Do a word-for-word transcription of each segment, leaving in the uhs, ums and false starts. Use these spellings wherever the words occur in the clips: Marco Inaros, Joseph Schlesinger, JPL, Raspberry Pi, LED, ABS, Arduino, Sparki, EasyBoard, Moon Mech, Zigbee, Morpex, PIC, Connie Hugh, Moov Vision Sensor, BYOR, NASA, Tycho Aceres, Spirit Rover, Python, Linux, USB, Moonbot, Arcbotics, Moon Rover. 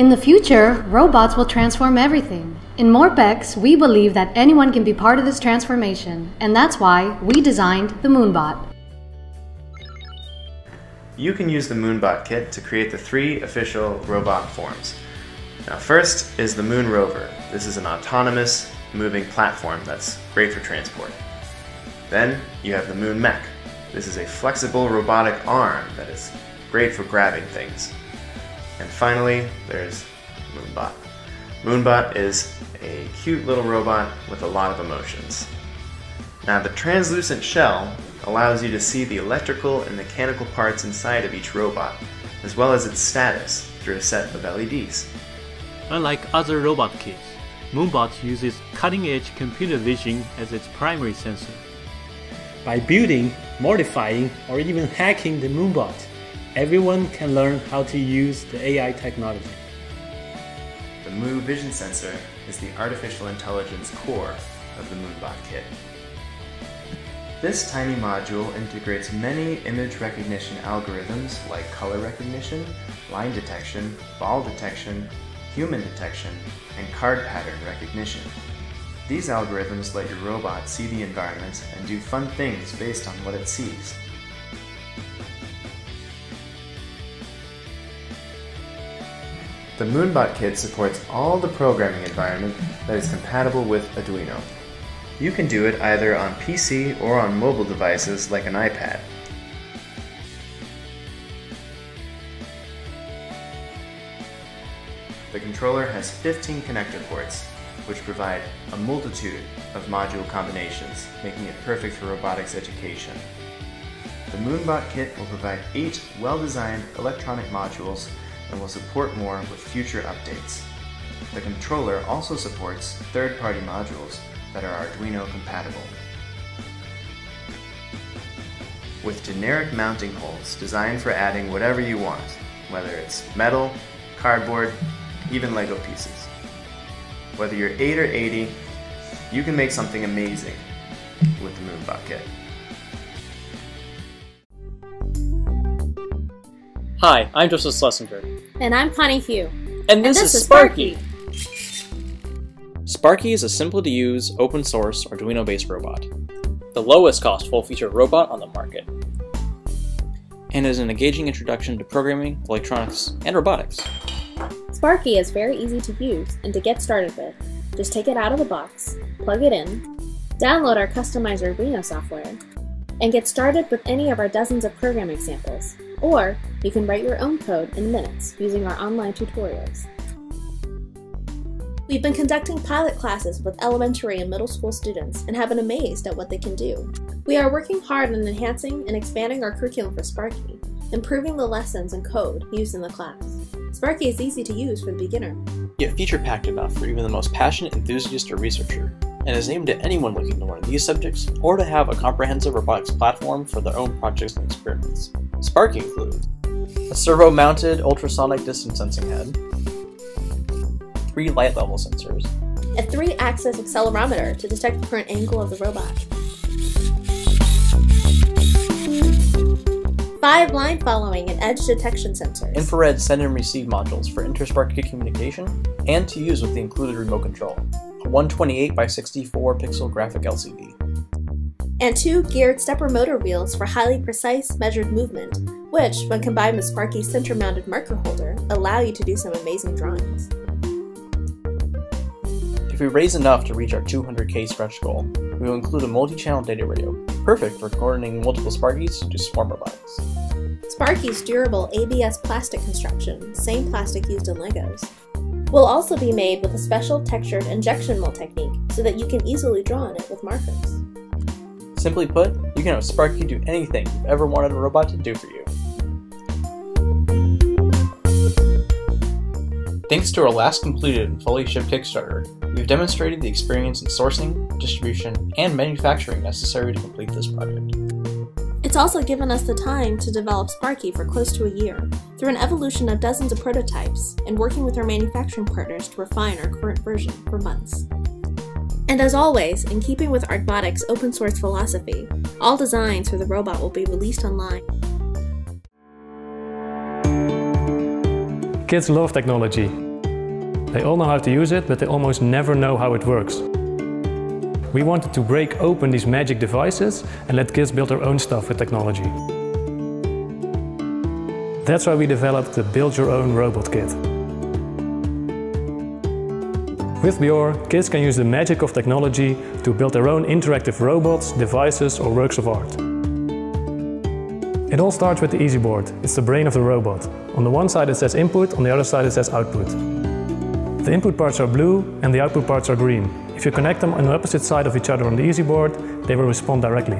In the future, robots will transform everything. In Morpex, we believe that anyone can be part of this transformation, and that's why we designed the Moonbot. You can use the Moonbot kit to create the three official robot forms. Now, first is the Moon Rover. This is an autonomous, moving platform that's great for transport. Then you have the Moon Mech. This is a flexible robotic arm that is great for grabbing things. And finally, there's Moonbot. Moonbot is a cute little robot with a lot of emotions. Now, the translucent shell allows you to see the electrical and mechanical parts inside of each robot, as well as its status through a set of L E Ds. Unlike other robot kits, Moonbot uses cutting-edge computer vision as its primary sensor. By building, modifying, or even hacking the Moonbot, everyone can learn how to use the A I technology. The Moov Vision Sensor is the artificial intelligence core of the Moonbot kit. This tiny module integrates many image recognition algorithms like color recognition, line detection, ball detection, human detection, and card pattern recognition. These algorithms let your robot see the environment and do fun things based on what it sees. The Moonbot kit supports all the programming environment that is compatible with Arduino. You can do it either on P C or on mobile devices like an iPad. The controller has fifteen connector ports, which provide a multitude of module combinations, making it perfect for robotics education. The Moonbot kit will provide eight well-designed electronic modules and will support more with future updates. The controller also supports third-party modules that are Arduino compatible. With generic mounting holes designed for adding whatever you want, whether it's metal, cardboard, even Lego pieces. Whether you're eight or eighty, you can make something amazing with the Moonbot kit. Hi, I'm Joseph Schlesinger. And I'm Connie Hugh. And this, and this is, is Sparki. Sparki is a simple-to-use, open-source, Arduino-based robot. The lowest-cost full-feature robot on the market. And is an engaging introduction to programming, electronics, and robotics. Sparki is very easy to use and to get started with. Just take it out of the box, plug it in, download our customized Arduino software, and get started with any of our dozens of programming samples. Or you can write your own code in minutes using our online tutorials. We've been conducting pilot classes with elementary and middle school students and have been amazed at what they can do. We are working hard on enhancing and expanding our curriculum for Sparki, improving the lessons and code used in the class. Sparki is easy to use for the beginner, yet feature-packed enough for even the most passionate enthusiast or researcher, and is aimed at anyone looking to learn these subjects or to have a comprehensive robotics platform for their own projects and experiments. Sparki includes a servo-mounted ultrasonic distance sensing head, three light level sensors, a three axis accelerometer to detect the current angle of the robot, five line following and edge detection sensors, infrared send and receive modules for inter-Sparki communication and to use with the included remote control, a one twenty-eight by sixty-four pixel graphic L C D, and two geared stepper motor wheels for highly precise measured movement, which, when combined with Sparki's center-mounted marker holder, allow you to do some amazing drawings. If we raise enough to reach our two hundred K stretch goal, we will include a multi-channel data radio, perfect for coordinating multiple Sparkis to swarm robotics. Sparki's durable A B S plastic construction, same plastic used in Legos, will also be made with a special textured injection mold technique so that you can easily draw on it with markers. Simply put, you can have Sparki do anything you've ever wanted a robot to do for you. Thanks to our last completed and fully shipped Kickstarter, we've demonstrated the experience in sourcing, distribution, and manufacturing necessary to complete this project. It's also given us the time to develop Sparki for close to a year, through an evolution of dozens of prototypes, and working with our manufacturing partners to refine our current version for months. And as always, in keeping with Arcbotics' open source philosophy, all designs for the robot will be released online. Kids love technology. They all know how to use it, but they almost never know how it works. We wanted to break open these magic devices and let kids build their own stuff with technology. That's why we developed the Build Your Own Robot Kit. With BYOR, kids can use the magic of technology to build their own interactive robots, devices, or works of art. It all starts with the EasyBoard. It's the brain of the robot. On the one side it says input, on the other side it says output. The input parts are blue and the output parts are green. If you connect them on the opposite side of each other on the EasyBoard, they will respond directly.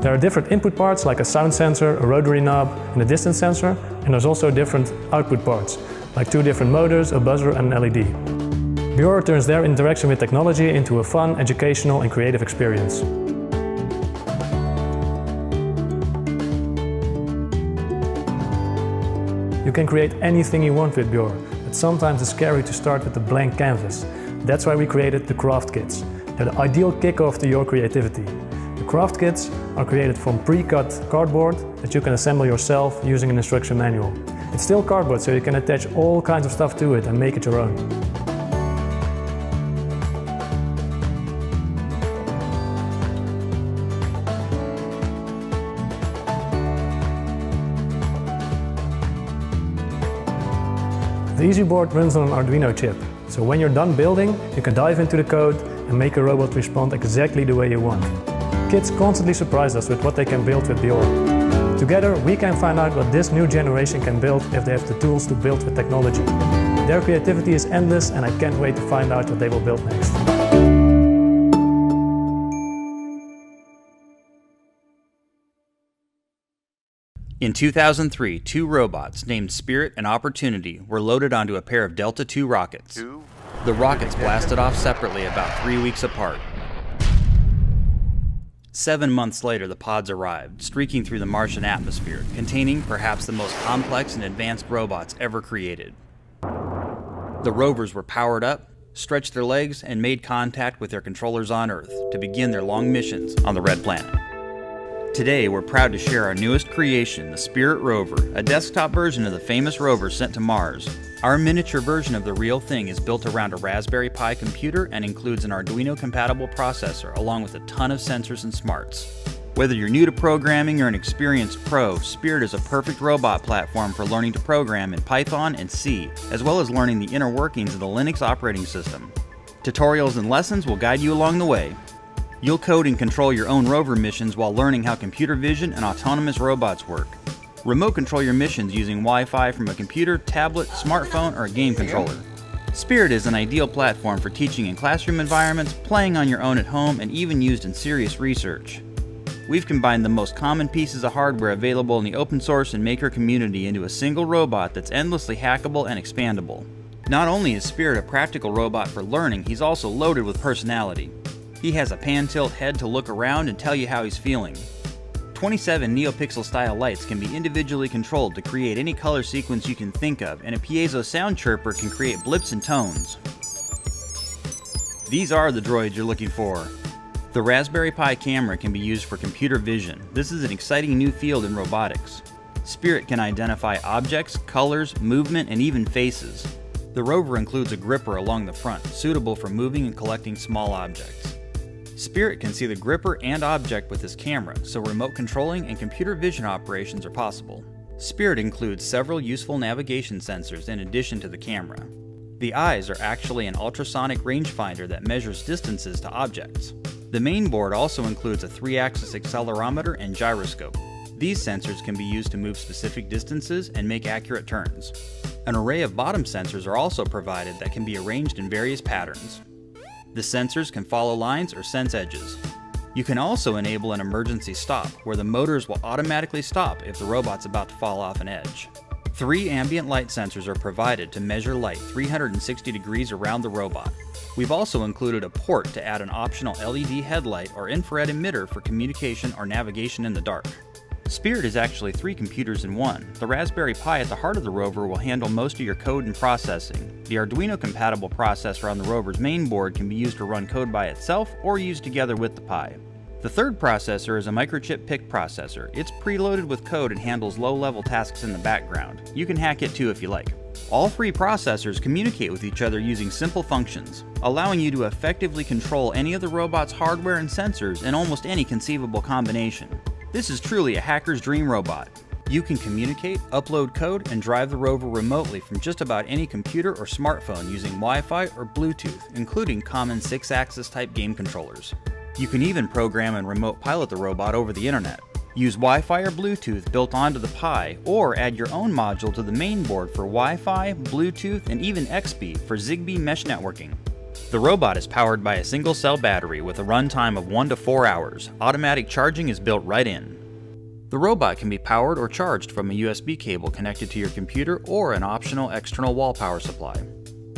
There are different input parts like a sound sensor, a rotary knob, and a distance sensor, and there's also different output parts, like two different motors, a buzzer, and an L E D. BYOR turns their interaction with technology into a fun, educational, and creative experience. You can create anything you want with BYOR, but sometimes it's scary to start with a blank canvas. That's why we created the Craft Kits. They're the ideal kickoff to your creativity. The Craft Kits are created from pre-cut cardboard that you can assemble yourself using an instruction manual. It's still cardboard, so you can attach all kinds of stuff to it and make it your own. The EasyBoard runs on an Arduino chip, so when you're done building, you can dive into the code and make a robot respond exactly the way you want. Kids constantly surprise us with what they can build with BYOR. Together, we can find out what this new generation can build if they have the tools to build with technology. Their creativity is endless, and I can't wait to find out what they will build next. In two thousand three, two robots named Spirit and Opportunity were loaded onto a pair of Delta two rockets. Two. The rockets blasted off separately about three weeks apart. Seven months later, the pods arrived, streaking through the Martian atmosphere, containing perhaps the most complex and advanced robots ever created. The rovers were powered up, stretched their legs, and made contact with their controllers on Earth to begin their long missions on the Red Planet. Today, we're proud to share our newest creation, the Spirit Rover, a desktop version of the famous rover sent to Mars. Our miniature version of the real thing is built around a Raspberry Pi computer and includes an Arduino-compatible processor, along with a ton of sensors and smarts. Whether you're new to programming or an experienced pro, Spirit is a perfect robot platform for learning to program in Python and C, as well as learning the inner workings of the Linux operating system. Tutorials and lessons will guide you along the way. You'll code and control your own rover missions while learning how computer vision and autonomous robots work. Remote control your missions using Wi-Fi from a computer, tablet, smartphone, or a game controller. Spirit is an ideal platform for teaching in classroom environments, playing on your own at home, and even used in serious research. We've combined the most common pieces of hardware available in the open source and maker community into a single robot that's endlessly hackable and expandable. Not only is Spirit a practical robot for learning, he's also loaded with personality. He has a pan-tilt head to look around and tell you how he's feeling. twenty-seven NeoPixel-style lights can be individually controlled to create any color sequence you can think of, and a piezo sound chirper can create blips and tones. These are the droids you're looking for. The Raspberry Pi camera can be used for computer vision. This is an exciting new field in robotics. Spirit can identify objects, colors, movement, and even faces. The rover includes a gripper along the front, suitable for moving and collecting small objects. Spirit can see the gripper and object with this camera, so remote controlling and computer vision operations are possible. Spirit includes several useful navigation sensors in addition to the camera. The eyes are actually an ultrasonic rangefinder that measures distances to objects. The main board also includes a three-axis accelerometer and gyroscope. These sensors can be used to move specific distances and make accurate turns. An array of bottom sensors are also provided that can be arranged in various patterns. The sensors can follow lines or sense edges. You can also enable an emergency stop, where the motors will automatically stop if the robot's about to fall off an edge. Three ambient light sensors are provided to measure light three hundred sixty degrees around the robot. We've also included a port to add an optional L E D headlight or infrared emitter for communication or navigation in the dark. Spirit is actually three computers in one. The Raspberry Pi at the heart of the rover will handle most of your code and processing. The Arduino-compatible processor on the rover's main board can be used to run code by itself or used together with the Pi. The third processor is a microchip PIC processor. It's preloaded with code and handles low-level tasks in the background. You can hack it too if you like. All three processors communicate with each other using simple functions, allowing you to effectively control any of the robot's hardware and sensors in almost any conceivable combination. This is truly a hacker's dream robot. You can communicate, upload code, and drive the rover remotely from just about any computer or smartphone using Wi-Fi or Bluetooth, including common six-axis type game controllers. You can even program and remote pilot the robot over the internet. Use Wi-Fi or Bluetooth built onto the Pi, or add your own module to the main board for Wi-Fi, Bluetooth, and even X B for Zigbee mesh networking. The robot is powered by a single cell battery with a runtime of one to four hours. Automatic charging is built right in. The robot can be powered or charged from a U S B cable connected to your computer or an optional external wall power supply.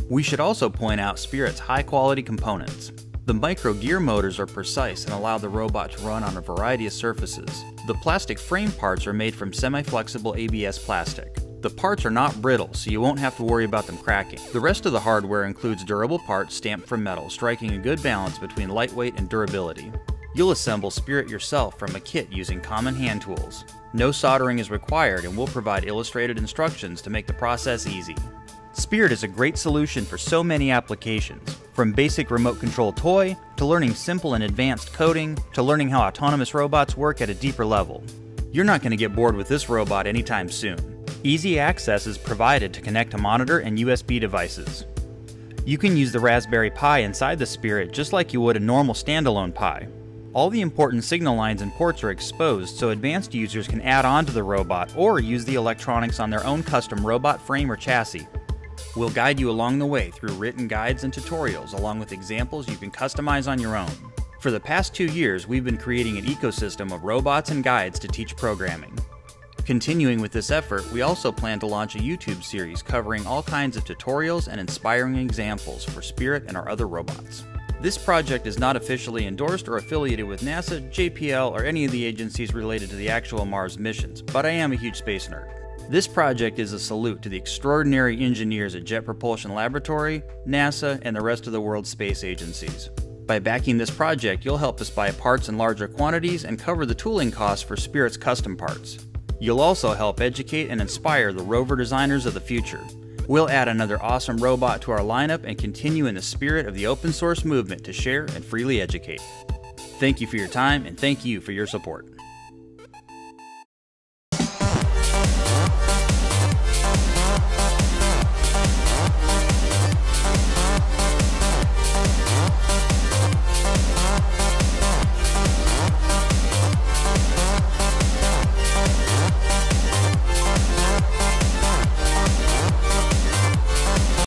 We should also point out Spirit's high-quality components. The micro gear motors are precise and allow the robot to run on a variety of surfaces. The plastic frame parts are made from semi-flexible A B S plastic. The parts are not brittle, so you won't have to worry about them cracking. The rest of the hardware includes durable parts stamped from metal, striking a good balance between lightweight and durability. You'll assemble Spirit yourself from a kit using common hand tools. No soldering is required, and we'll provide illustrated instructions to make the process easy. Spirit is a great solution for so many applications. From basic remote control toy, to learning simple and advanced coding, to learning how autonomous robots work at a deeper level. You're not going to get bored with this robot anytime soon. Easy access is provided to connect to monitor and U S B devices. You can use the Raspberry Pi inside the Spirit just like you would a normal standalone Pi. All the important signal lines and ports are exposed so advanced users can add on to the robot or use the electronics on their own custom robot frame or chassis. We'll guide you along the way through written guides and tutorials, along with examples you can customize on your own. For the past two years, we've been creating an ecosystem of robots and guides to teach programming. Continuing with this effort, we also plan to launch a YouTube series covering all kinds of tutorials and inspiring examples for Spirit and our other robots. This project is not officially endorsed or affiliated with NASA, J P L, or any of the agencies related to the actual Mars missions, but I am a huge space nerd. This project is a salute to the extraordinary engineers at Jet Propulsion Laboratory, NASA, and the rest of the world's space agencies. By backing this project, you'll help us buy parts in larger quantities and cover the tooling costs for Spirit's custom parts. You'll also help educate and inspire the rover designers of the future. We'll add another awesome robot to our lineup and continue in the spirit of the open source movement to share and freely educate. Thank you for your time, and thank you for your support.